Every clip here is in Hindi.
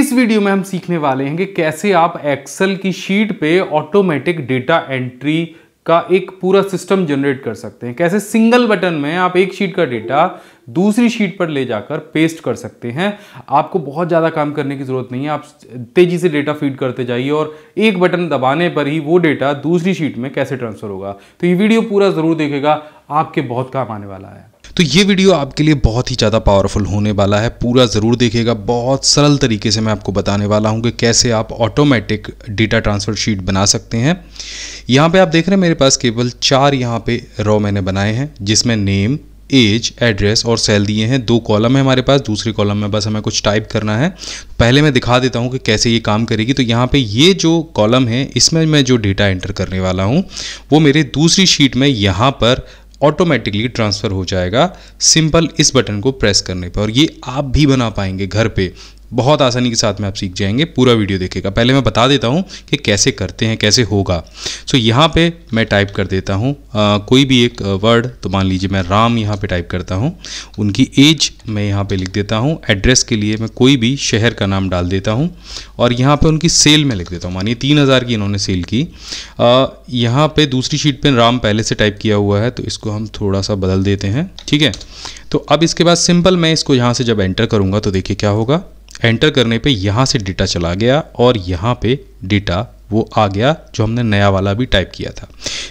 इस वीडियो में हम सीखने वाले हैं कि कैसे आप एक्सेल की शीट पे ऑटोमेटिक डेटा एंट्री का एक पूरा सिस्टम जनरेट कर सकते हैं। कैसे सिंगल बटन में आप एक शीट का डेटा दूसरी शीट पर ले जाकर पेस्ट कर सकते हैं। आपको बहुत ज़्यादा काम करने की ज़रूरत नहीं है, आप तेज़ी से डेटा फीड करते जाइए और एक बटन दबाने पर ही वो डेटा दूसरी शीट में कैसे ट्रांसफ़र होगा। तो ये वीडियो पूरा ज़रूर देखिएगा, आपके बहुत काम आने वाला है। तो ये वीडियो आपके लिए बहुत ही ज़्यादा पावरफुल होने वाला है, पूरा ज़रूर देखिएगा। बहुत सरल तरीके से मैं आपको बताने वाला हूँ कि कैसे आप ऑटोमेटिक डेटा ट्रांसफ़र शीट बना सकते हैं। यहाँ पे आप देख रहे हैं मेरे पास केवल 4 यहाँ पे रॉ मैंने बनाए हैं, जिसमें नेम, एज, एड्रेस और सेल दिए हैं। 2 कॉलम है हमारे पास, दूसरे कॉलम में बस हमें कुछ टाइप करना है। पहले मैं दिखा देता हूँ कि कैसे ये काम करेगी। तो यहाँ पे ये जो कॉलम है इसमें मैं जो डेटा एंटर करने वाला हूँ वो मेरे दूसरी शीट में यहाँ पर ऑटोमेटिकली ट्रांसफ़र हो जाएगा, सिंपल इस बटन को प्रेस करने पर। और ये आप भी बना पाएंगे घर पे बहुत आसानी के साथ में, आप सीख जाएंगे। पूरा वीडियो देखिएगा। पहले मैं बता देता हूँ कि कैसे करते हैं, कैसे होगा। सो यहाँ पे मैं टाइप कर देता हूँ कोई भी एक वर्ड। तो मान लीजिए मैं राम यहाँ पे टाइप करता हूँ, उनकी एज मैं यहाँ पे लिख देता हूँ, एड्रेस के लिए मैं कोई भी शहर का नाम डाल देता हूँ और यहाँ पे उनकी सेल में लिख देता हूँ। मानिए 3000 की इन्होंने सेल की। यहाँ पर दूसरी शीट पर राम पहले से टाइप किया हुआ है, तो इसको हम थोड़ा सा बदल देते हैं, ठीक है। तो अब इसके बाद सिंपल मैं इसको यहाँ से जब एंटर करूँगा तो देखिए क्या होगा। एंटर करने पे यहाँ से डेटा चला गया और यहाँ पे डेटा वो आ गया जो हमने नया वाला भी टाइप किया था।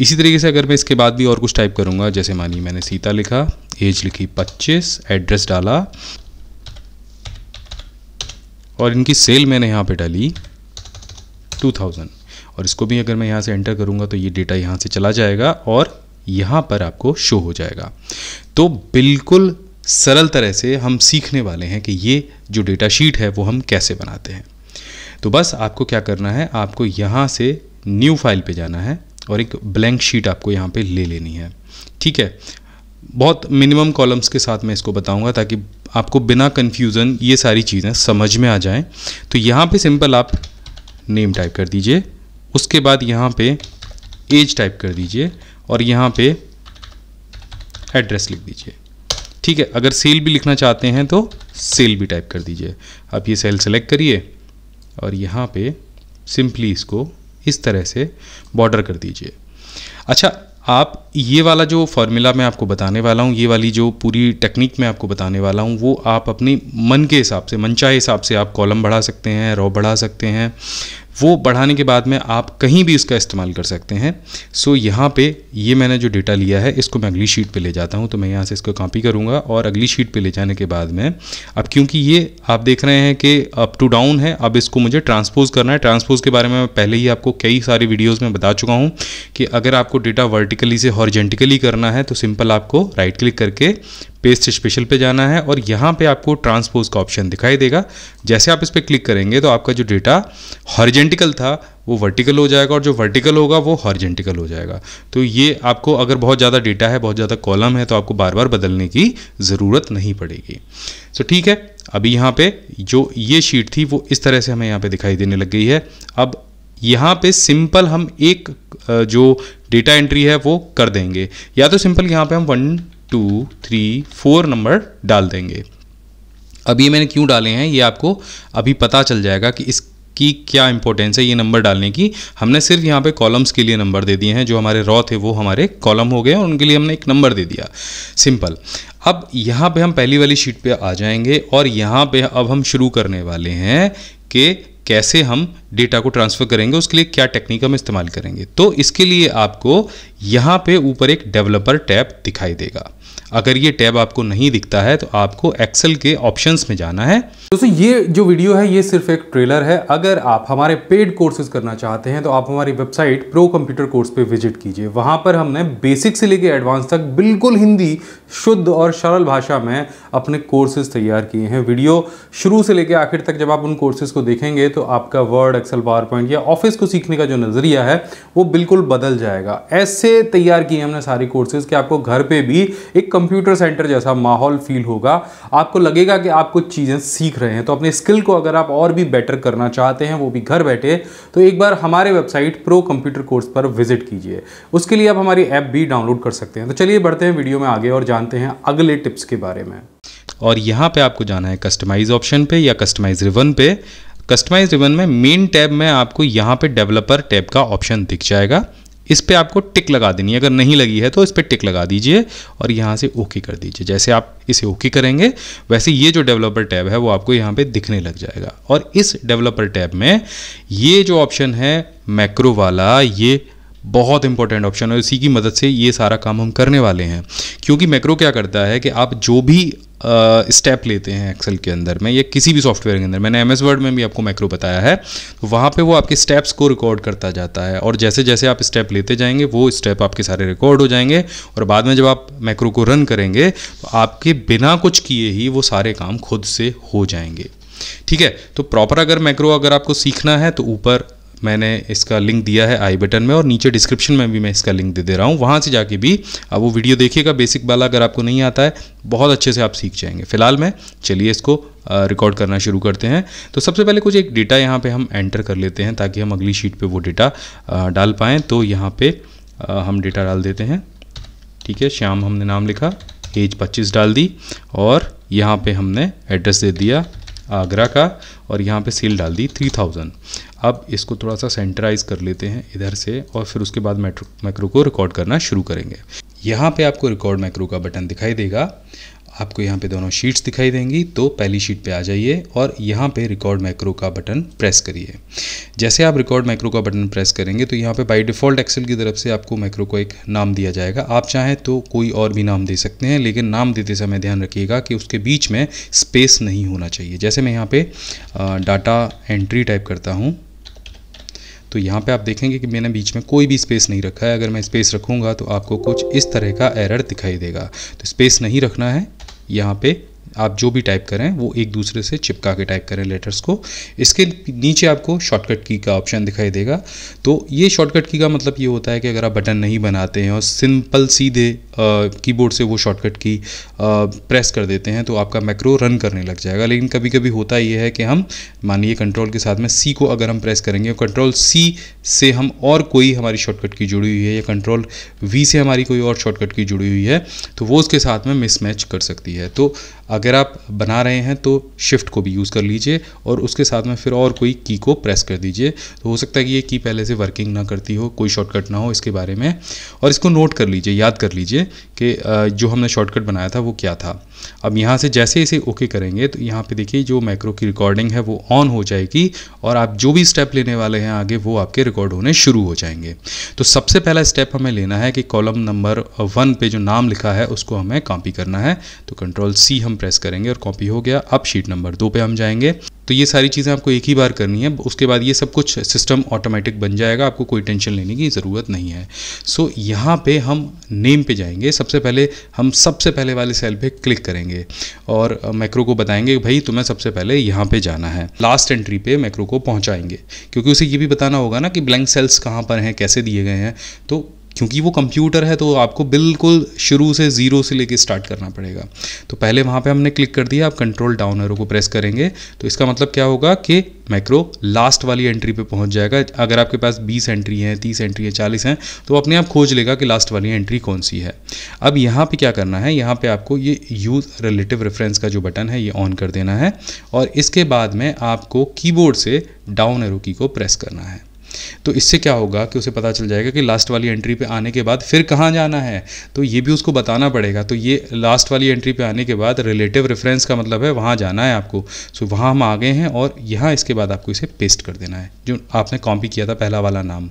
इसी तरीके से अगर मैं इसके बाद भी और कुछ टाइप करूँगा, जैसे मानिए मैंने सीता लिखा, एज लिखी 25, एड्रेस डाला और इनकी सेल मैंने यहाँ पे डाली 2000 और इसको भी अगर मैं यहाँ से एंटर करूँगा तो ये डेटा यहाँ से चला जाएगा और यहाँ पर आपको शो हो जाएगा। तो बिल्कुल सरल तरह से हम सीखने वाले हैं कि ये जो डेटा शीट है वो हम कैसे बनाते हैं। तो बस आपको क्या करना है, आपको यहाँ से न्यू फाइल पे जाना है और एक ब्लैंक शीट आपको यहाँ पे ले लेनी है, ठीक है। बहुत मिनिमम कॉलम्स के साथ मैं इसको बताऊँगा ताकि आपको बिना कन्फ्यूज़न ये सारी चीज़ें समझ में आ जाएँ। तो यहाँ पर सिंपल आप नेम टाइप कर दीजिए, उसके बाद यहाँ पर एज टाइप कर दीजिए और यहाँ पर एड्रेस लिख दीजिए, ठीक है। अगर सेल भी लिखना चाहते हैं तो सेल भी टाइप कर दीजिए। आप ये सेल सेलेक्ट करिए और यहाँ पे सिंपली इसको इस तरह से बॉर्डर कर दीजिए। अच्छा, आप ये वाला जो फॉर्मूला मैं आपको बताने वाला हूँ, ये वाली जो पूरी टेक्निक मैं आपको बताने वाला हूँ, वो आप अपने मन के हिसाब से, मनचाहे हिसाब से आप कॉलम बढ़ा सकते हैं, रो बढ़ा सकते हैं। वो बढ़ाने के बाद में आप कहीं भी उसका इस्तेमाल कर सकते हैं। सो यहाँ पे ये मैंने जो डेटा लिया है इसको मैं अगली शीट पे ले जाता हूँ। तो मैं यहाँ से इसको कॉपी करूँगा और अगली शीट पे ले जाने के बाद में अब क्योंकि ये आप देख रहे हैं कि अप टू डाउन है, अब इसको मुझे ट्रांसपोज करना है। ट्रांसपोज के बारे में मैं पहले ही आपको कई सारे वीडियोज़ में बता चुका हूँ कि अगर आपको डेटा वर्टिकली से हॉरिजॉन्टली करना है तो सिंपल आपको राइट क्लिक करके पेस्ट स्पेशल पे जाना है और यहाँ पे आपको ट्रांसपोज का ऑप्शन दिखाई देगा। जैसे आप इस पर क्लिक करेंगे तो आपका जो डेटा हॉरिजॉन्टल था वो वर्टिकल हो जाएगा और जो वर्टिकल होगा वो हॉरिजॉन्टल हो जाएगा। तो ये आपको अगर बहुत ज़्यादा डेटा है, बहुत ज़्यादा कॉलम है, तो आपको बार बार बदलने की ज़रूरत नहीं पड़ेगी। सो ठीक है, अभी यहाँ पे जो ये शीट थी वो इस तरह से हमें यहाँ पे दिखाई देने लग गई है। अब यहाँ पे सिंपल हम एक जो डेटा एंट्री है वो कर देंगे, या तो सिंपल यहाँ पे हम 1 2 3 4 नंबर डाल देंगे। अब ये मैंने क्यों डाले हैं ये आपको अभी पता चल जाएगा कि इसकी क्या इंपॉर्टेंस है ये नंबर डालने की। हमने सिर्फ यहाँ पे कॉलम्स के लिए नंबर दे दिए हैं, जो हमारे रॉ थे वो हमारे कॉलम हो गए और उनके लिए हमने एक नंबर दे दिया, सिंपल। अब यहाँ पे हम पहली वाली शीट पे आ जाएंगे और यहाँ पे अब हम शुरू करने वाले हैं कि कैसे हम डेटा को ट्रांसफ़र करेंगे, उसके लिए क्या टेक्निक हम इस्तेमाल करेंगे। तो इसके लिए आपको यहाँ पे ऊपर एक डेवलपर टैब दिखाई देगा। अगर ये टैब आपको नहीं दिखता है तो आपको एक्सेल के ऑप्शंस में जाना है। दोस्तों, ये जो वीडियो है ये सिर्फ एक ट्रेलर है। अगर आप हमारे पेड कोर्सेज करना चाहते हैं तो आप हमारी वेबसाइट प्रो कंप्यूटर कोर्स पे विजिट कीजिए। वहाँ पर हमने बेसिक से लेकर एडवांस तक बिल्कुल हिंदी शुद्ध और सरल भाषा में अपने कोर्सेज तैयार किए हैं। वीडियो शुरू से लेकर आखिर तक जब आप उन कोर्सेज को देखेंगे तो आपका वर्ड, एक्सेल, पावर पॉइंट या ऑफिस को सीखने का जो नज़रिया है वो बिल्कुल बदल जाएगा। ऐसे तैयार किए हमने सारे कोर्सेज कि आपको घर पे भी एक कंप्यूटर सेंटर जैसा माहौल फील होगा। आपको लगेगा कि आप कुछ चीज़ें सीख रहे हैं। तो अपने स्किल को अगर आप और भी बेटर करना चाहते हैं, वो भी घर बैठे, तो एक बार हमारे वेबसाइट प्रो कंप्यूटर कोर्स पर विजिट कीजिए। उसके लिए आप हमारी ऐप भी डाउनलोड कर सकते हैं। तो चलिए बढ़ते हैं वीडियो में आगे और जानते हैं अगले टिप्स के बारे में। और यहाँ पे आपको जाना है कस्टमाइज ऑप्शन पे या कस्टमाइज रिबन पे। कस्टमाइज रिबन में मेन टैब में आपको यहाँ पे डेवलपर टैब का ऑप्शन दिख जाएगा, इस पे आपको टिक लगा देनी है। अगर नहीं लगी है तो इस पे टिक लगा दीजिए और यहाँ से ओके कर दीजिए। जैसे आप इसे ओके करेंगे वैसे ये जो डेवलपर टैब है वो आपको यहाँ पे दिखने लग जाएगा। और इस डेवलपर टैब में ये जो ऑप्शन है मैक्रो वाला, ये बहुत इंपॉर्टेंट ऑप्शन है। इसी की मदद से ये सारा काम हम करने वाले हैं, क्योंकि मैक्रो क्या करता है कि आप जो भी स्टेप लेते हैं एक्सेल के अंदर में या किसी भी सॉफ्टवेयर के अंदर, मैंने एमएस वर्ड में भी आपको मैक्रो बताया है, तो वहाँ पे वो आपके स्टेप्स को रिकॉर्ड करता जाता है। और जैसे जैसे आप स्टेप लेते जाएंगे वो स्टेप आपके सारे रिकॉर्ड हो जाएंगे और बाद में जब आप मैक्रो को रन करेंगे तो आपके बिना कुछ किए ही वो सारे काम खुद से हो जाएंगे। ठीक है, तो प्रॉपर अगर मैक्रो अगर आपको सीखना है तो ऊपर मैंने इसका लिंक दिया है आई बटन में और नीचे डिस्क्रिप्शन में भी मैं इसका लिंक दे रहा हूँ, वहाँ से जाके भी आप वो वीडियो देखिएगा बेसिक वाला। अगर आपको नहीं आता है बहुत अच्छे से आप सीख जाएंगे। फिलहाल मैं चलिए इसको रिकॉर्ड करना शुरू करते हैं। तो सबसे पहले कुछ एक डेटा यहाँ पे हम एंटर कर लेते हैं ताकि हम अगली शीट पर वो डेटा डाल पाएँ। तो यहाँ पर हम डेटा डाल देते हैं। ठीक है, श्याम हमने नाम लिखा, एज 25 डाल दी और यहाँ पर हमने एड्रेस दे दिया आगरा का और यहाँ पे सेल डाल दी 3000। अब इसको थोड़ा सा सेंटराइज कर लेते हैं इधर से और फिर उसके बाद मैक्रो को रिकॉर्ड करना शुरू करेंगे। यहाँ पे आपको रिकॉर्ड मैक्रो का बटन दिखाई देगा, आपको यहाँ पे दोनों शीट्स दिखाई देंगी। तो पहली शीट पे आ जाइए और यहाँ पे रिकॉर्ड मैक्रो का बटन प्रेस करिए। जैसे आप रिकॉर्ड मैक्रो का बटन प्रेस करेंगे तो यहाँ पे बाय डिफ़ॉल्ट एक्सेल की तरफ से आपको मैक्रो को एक नाम दिया जाएगा। आप चाहें तो कोई और भी नाम दे सकते हैं, लेकिन नाम देते समय ध्यान रखिएगा कि उसके बीच में स्पेस नहीं होना चाहिए। जैसे मैं यहाँ पर डाटा एंट्री टाइप करता हूँ तो यहाँ पे आप देखेंगे कि मैंने बीच में कोई भी स्पेस नहीं रखा है। अगर मैं स्पेस रखूँगा तो आपको कुछ इस तरह का एरर दिखाई देगा। तो स्पेस नहीं रखना है, यहाँ पे आप जो भी टाइप करें वो एक दूसरे से चिपका के टाइप करें लेटर्स को। इसके नीचे आपको शॉर्टकट की का ऑप्शन दिखाई देगा। तो ये शॉर्टकट की का मतलब ये होता है कि अगर आप बटन नहीं बनाते हैं और सिंपल सीधे कीबोर्ड से वो शॉर्टकट की प्रेस कर देते हैं तो आपका मैक्रो रन करने लग जाएगा। लेकिन कभी कभी होता ये है कि हम मानिए कंट्रोल के साथ में सी को अगर हम प्रेस करेंगे और कंट्रोल सी से हम और कोई हमारी शॉर्टकट की जुड़ी हुई है या कंट्रोल वी से हमारी कोई और शॉर्टकट की जुड़ी हुई है तो वो उसके साथ में मिसमैच कर सकती है। तो अगर आप बना रहे हैं तो शिफ्ट को भी यूज़ कर लीजिए और उसके साथ में फिर और कोई की को प्रेस कर दीजिए। तो हो सकता है कि ये की पहले से वर्किंग ना करती हो, कोई शॉर्टकट ना हो इसके बारे में। और इसको नोट कर लीजिए, याद कर लीजिए कि जो हमने शॉर्टकट बनाया था वो क्या था। अब यहाँ से जैसे इसे ओके करेंगे तो यहाँ पे देखिए जो मैक्रो की रिकॉर्डिंग है वो ऑन हो जाएगी और आप जो भी स्टेप लेने वाले हैं आगे वो आपके रिकॉर्ड होने शुरू हो जाएंगे। तो सबसे पहला स्टेप हमें लेना है कि कॉलम नंबर 1 पे जो नाम लिखा है उसको हमें कॉपी करना है। तो कंट्रोल सी हम प्रेस करेंगे और कॉपी हो गया। अब शीट नंबर 2 पे हम जाएंगे। तो ये सारी चीज़ें आपको एक ही बार करनी है, उसके बाद ये सब कुछ सिस्टम ऑटोमेटिक बन जाएगा, आपको कोई टेंशन लेने की ज़रूरत नहीं है। सो यहाँ पे हम नेम पे जाएंगे। सबसे पहले हम सबसे पहले वाले सेल पे क्लिक करेंगे और मैक्रो को बताएंगे भाई तुम्हें सबसे पहले यहाँ पे जाना है। लास्ट एंट्री पे मैक्रो को पहुँचाएंगे क्योंकि उसे ये भी बताना होगा ना कि ब्लैंक सेल्स कहाँ पर हैं, कैसे दिए गए हैं। तो क्योंकि वो कंप्यूटर है तो आपको बिल्कुल शुरू से ज़ीरो से लेके स्टार्ट करना पड़ेगा। तो पहले वहाँ पे हमने क्लिक कर दिया, आप कंट्रोल डाउन एरो को प्रेस करेंगे तो इसका मतलब क्या होगा कि मैक्रो लास्ट वाली एंट्री पे पहुँच जाएगा। अगर आपके पास 20 एंट्री हैं, 30 एंट्री हैं, 40 हैं तो अपने आप खोज लेगा कि लास्ट वाली एंट्री कौन सी है। अब यहाँ पर क्या करना है, यहाँ पर आपको ये यूज़ रिलेटिव रेफरेंस का जो बटन है ये ऑन कर देना है और इसके बाद में आपको कीबोर्ड से डाउन एरो की को प्रेस करना है। तो इससे क्या होगा कि उसे पता चल जाएगा कि लास्ट वाली एंट्री पे आने के बाद फिर कहाँ जाना है, तो ये भी उसको बताना पड़ेगा। तो ये लास्ट वाली एंट्री पे आने के बाद रिलेटिव रेफरेंस का मतलब है वहाँ जाना है आपको। सो वहाँ हम आ गए हैं और यहाँ इसके बाद आपको इसे पेस्ट कर देना है जो आपने कॉपी किया था पहला वाला नाम।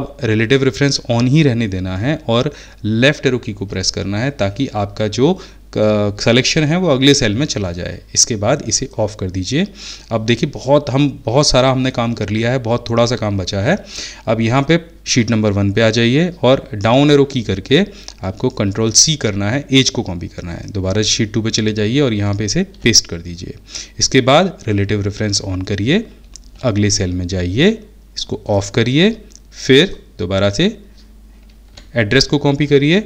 अब रिलेटिव रेफरेंस ऑन ही रहने देना है और लेफ्ट एरो की को प्रेस करना है ताकि आपका जो सलेक्शन है वो अगले सेल में चला जाए। इसके बाद इसे ऑफ कर दीजिए। अब देखिए बहुत सारा हमने काम कर लिया है, बहुत थोड़ा सा काम बचा है। अब यहाँ पे शीट नंबर 1 पे आ जाइए और डाउन एरो की करके आपको कंट्रोल सी करना है, एज को कॉपी करना है। दोबारा शीट 2 पे चले जाइए और यहाँ पे इसे पेस्ट कर दीजिए। इसके बाद रिलेटिव रेफरेंस ऑन करिए, अगले सेल में जाइए, इसको ऑफ करिए, फिर दोबारा से एड्रेस को कॉपी करिए,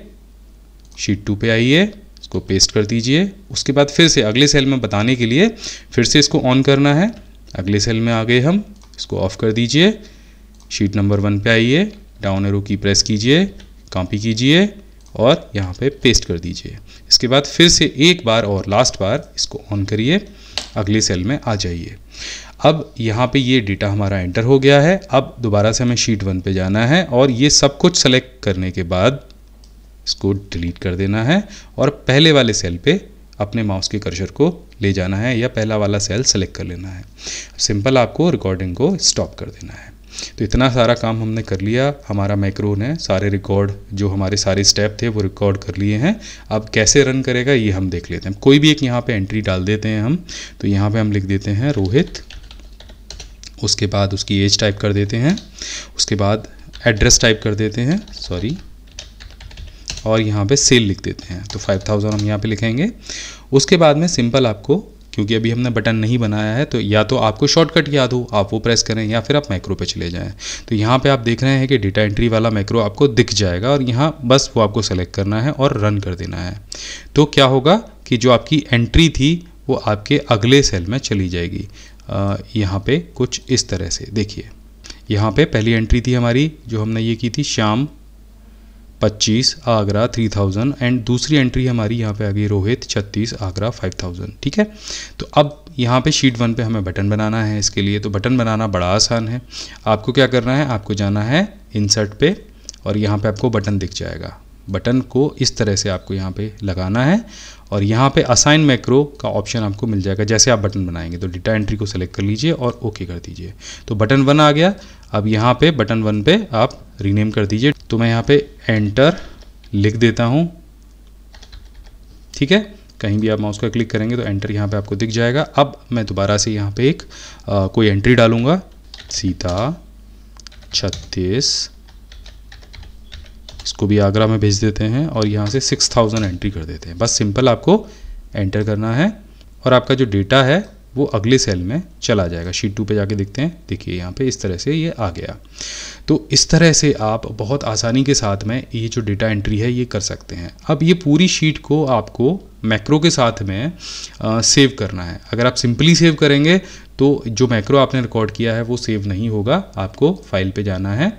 शीट 2 पे आइए, इसको पेस्ट कर दीजिए। उसके बाद फिर से अगले सेल में बताने के लिए फिर से इसको ऑन करना है। अगले सेल में आ गए हम, इसको ऑफ कर दीजिए, शीट नंबर 1 पे आइए, डाउन एरो की प्रेस कीजिए, कॉपी कीजिए और यहाँ पे पेस्ट कर दीजिए। इसके बाद फिर से एक बार और लास्ट बार इसको ऑन करिए, अगले सेल में आ जाइए। अब यहाँ पे ये डेटा हमारा एंटर हो गया है। अब दोबारा से हमें शीट 1 पे जाना है और ये सब कुछ सेलेक्ट करने के बाद इसको डिलीट कर देना है और पहले वाले सेल पे अपने माउस के कर्सर को ले जाना है या पहला वाला सेल सेलेक्ट कर लेना है। सिंपल आपको रिकॉर्डिंग को स्टॉप कर देना है। तो इतना सारा काम हमने कर लिया। हमारा मैक्रो ने सारे रिकॉर्ड जो हमारे सारे स्टेप थे वो रिकॉर्ड कर लिए हैं। अब कैसे रन करेगा ये हम देख लेते हैं। कोई भी एक यहाँ पे एंट्री डाल देते हैं हम। तो यहाँ पे हम लिख देते हैं रोहित, उसके बाद उसकी एज टाइप कर देते हैं, उसके बाद एड्रेस टाइप कर देते हैं और यहाँ पे सेल लिख देते हैं। तो 5000 हम यहाँ पे लिखेंगे। उसके बाद में सिंपल आपको, क्योंकि अभी हमने बटन नहीं बनाया है, तो या तो आपको शॉर्टकट याद हो आप वो प्रेस करें या फिर आप मैक्रो पे चले जाएं। तो यहाँ पे आप देख रहे हैं कि डेटा एंट्री वाला मैक्रो आपको दिख जाएगा और यहाँ बस वो आपको सेलेक्ट करना है और रन कर देना है। तो क्या होगा कि जो आपकी एंट्री थी वो आपके अगले सेल में चली जाएगी। यहाँ पे कुछ इस तरह से देखिए, यहाँ पे पहली एंट्री थी हमारी जो हमने ये की थी, शाम 25 आगरा 3000, एंड दूसरी एंट्री हमारी यहाँ पे आ गई रोहित 36 आगरा 5000। ठीक है, तो अब यहाँ पे शीट 1 पे हमें बटन बनाना है। इसके लिए तो बटन बनाना बड़ा आसान है। आपको क्या करना है, आपको जाना है इंसर्ट पे और यहाँ पे आपको बटन दिख जाएगा। बटन को इस तरह से आपको यहाँ पे लगाना है और यहाँ पे असाइन मैक्रो का ऑप्शन आपको मिल जाएगा जैसे आप बटन बनाएंगे। तो डेटा एंट्री को सेलेक्ट कर लीजिए और ओके कर दीजिए। तो बटन 1 आ गया। अब यहाँ पे बटन 1 पे आप रीनेम कर दीजिए। तो मैं यहाँ पे एंटर लिख देता हूँ। ठीक है, कहीं भी आप माउस का क्लिक करेंगे तो एंटर यहाँ पे आपको दिख जाएगा। अब मैं दोबारा से यहाँ पे एक कोई एंट्री डालूँगा, सीता 36, इसको भी आगरा में भेज देते हैं और यहाँ से 6000 एंट्री कर देते हैं। बस सिंपल आपको एंटर करना है और आपका जो डेटा है वो अगले सेल में चला जाएगा। शीट 2 पे जाके देखते हैं। देखिए यहाँ पे इस तरह से ये आ गया। तो इस तरह से आप बहुत आसानी के साथ में ये जो डेटा एंट्री है ये कर सकते हैं। अब ये पूरी शीट को आपको मैक्रो के साथ में सेव करना है। अगर आप सिंपली सेव करेंगे तो जो मैक्रो आपने रिकॉर्ड किया है वो सेव नहीं होगा। आपको फाइल पे जाना है,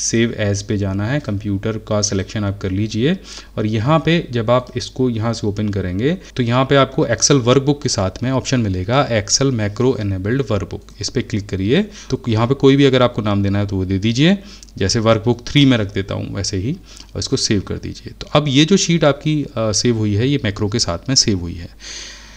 सेव एज पे जाना है, कंप्यूटर का सिलेक्शन आप कर लीजिए और यहाँ पे जब आप इसको यहाँ से ओपन करेंगे तो यहाँ पे आपको एक्सेल वर्कबुक के साथ में ऑप्शन मिलेगा, एक्सेल मैक्रो एनेबल्ड वर्कबुक। इस पर क्लिक करिए। तो यहाँ पे कोई भी अगर आपको नाम देना है तो वो दे दीजिए। जैसे वर्कबुक 3 में रख देता हूँ वैसे ही, और इसको सेव कर दीजिए। तो अब ये जो शीट आपकी सेव हुई है ये मैक्रो के साथ में सेव हुई है।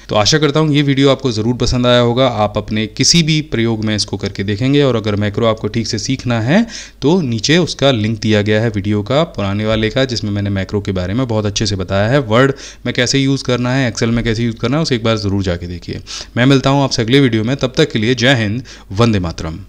तो आशा करता हूँ ये वीडियो आपको ज़रूर पसंद आया होगा। आप अपने किसी भी प्रयोग में इसको करके देखेंगे और अगर मैक्रो आपको ठीक से सीखना है तो नीचे उसका लिंक दिया गया है वीडियो का, पुराने वाले का, जिसमें मैंने मैक्रो के बारे में बहुत अच्छे से बताया है, वर्ड में कैसे यूज़ करना है, एक्सेल में कैसे यूज़ करना है, उसे एक बार ज़रूर जाके देखिए। मैं मिलता हूँ आपसे अगले वीडियो में। तब तक के लिए जय हिंद, वंदे मातरम।